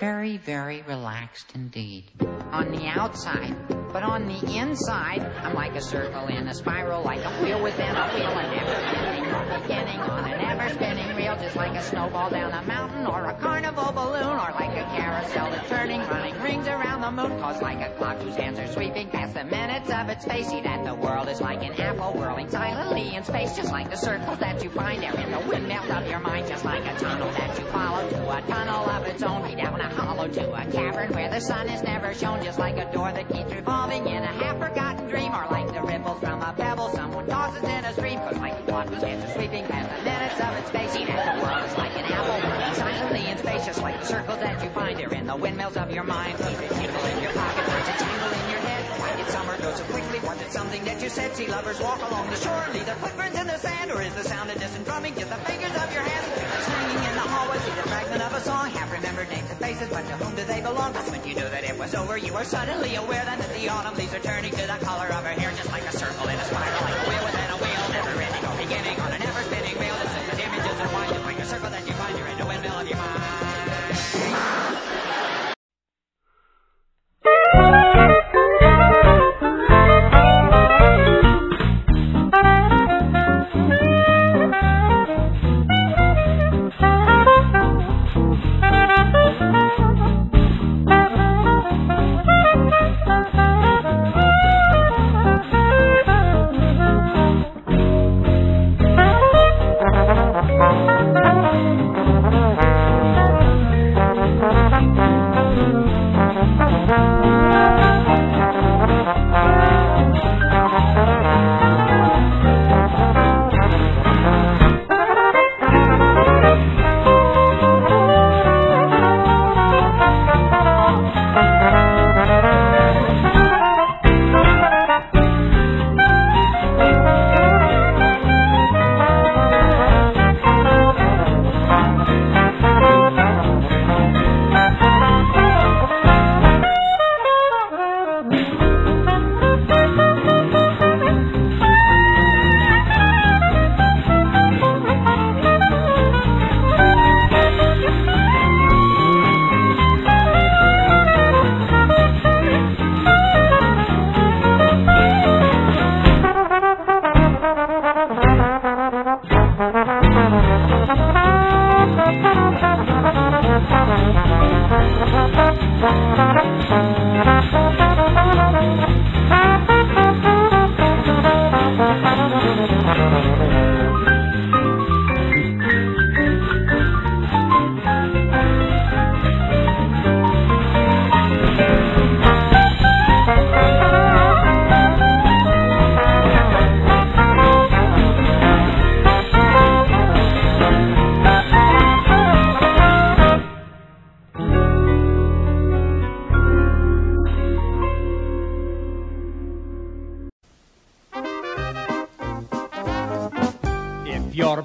very, very relaxed indeed. On the outside, but on the inside, I'm like a circle in a spiral, like a wheel within a wheel, an ever-spinning beginning on an ever-spinning reel, just like a snowball down a mountain or a carnival balloon, or like a carousel that's turning, running rings around the moon, caused like a clock whose hands are sweeping past the minutes of its face. See that the world is like an apple whirling silently in space, just like the circles that you find there in the windmills of your mind, just like a tunnel that you follow to a tunnel of its own, way down a hollow to a cavern where the sun is never shown, just like a door that keeps revolving in a half-forgotten dream, or like the ripples from a pebble someone tosses in a stream, cause like the clock whose hands are sweeping past the minutes of its face. See that the world is like an apple whirling silently in space, just like the circles that you find there in the windmills of your mind. Keep it jingle in your pocket, once it jingle in your head. Why did summer go so quickly? Was it something that you said? See lovers walk along the shore and leave their footprints in the sand, or is the sound of distant drumming just the fingers of your hands? They're swinging in the hallways, see the fragment of a song, half remembered names and faces, but to whom do they belong? But when you knew that it was over, you were suddenly aware that the autumn leaves are turning to the color of her hair, just like a circle in a spiral, like a wheel within a wheel, never ending or beginning on an ever spinning wheel. This is the images of wine, just like a circle that you find here in the windmill of your mind.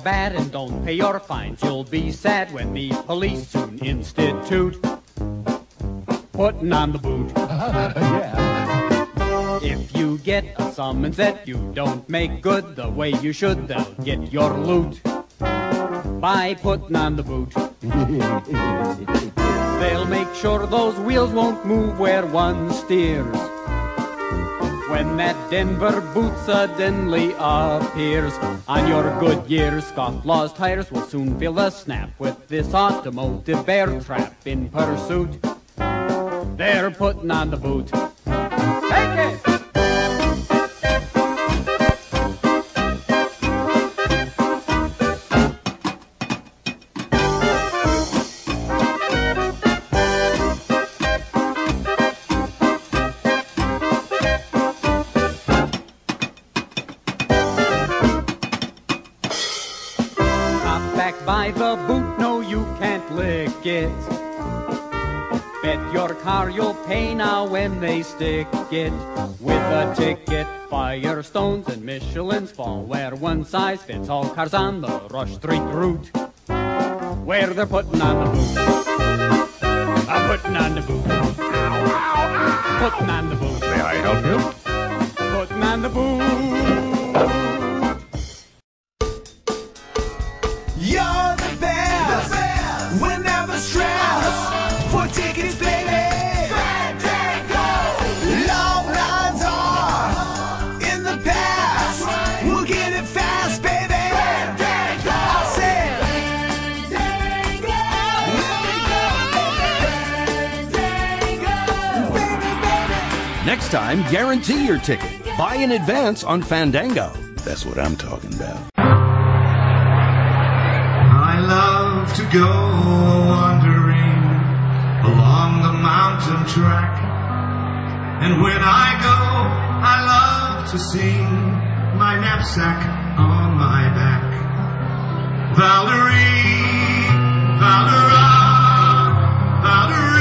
Bad and don't pay your fines, you'll be sad when the police soon institute putting on the boot. Yeah. If you get a summons that you don't make good the way you should, they'll get your loot by putting on the boot. They'll make sure those wheels won't move where one steers when that Denver boot suddenly appears on your good years. Scofflaw's tires will soon feel a snap with this automotive bear trap in pursuit. They're putting on the boot. Take it! By the boot, no, you can't lick it. Bet your car you'll pay now when they stick it with a ticket. Firestones and Michelins fall where one size fits all cars on the Rush Street route, where they're putting on the boot. I'm putting on the boot. Ow, ow, ow. Putting on the boot. May I help you? Putting on the boot. You're the best, whenever stressed. Put Next time, guarantee your ticket. Buy in advance on Fandango. That's what I'm talking about. I love to go wandering along the mountain track. And when I go, I love to sing my knapsack on my back. Valerie, Valera, Valerie,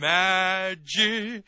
Imagination.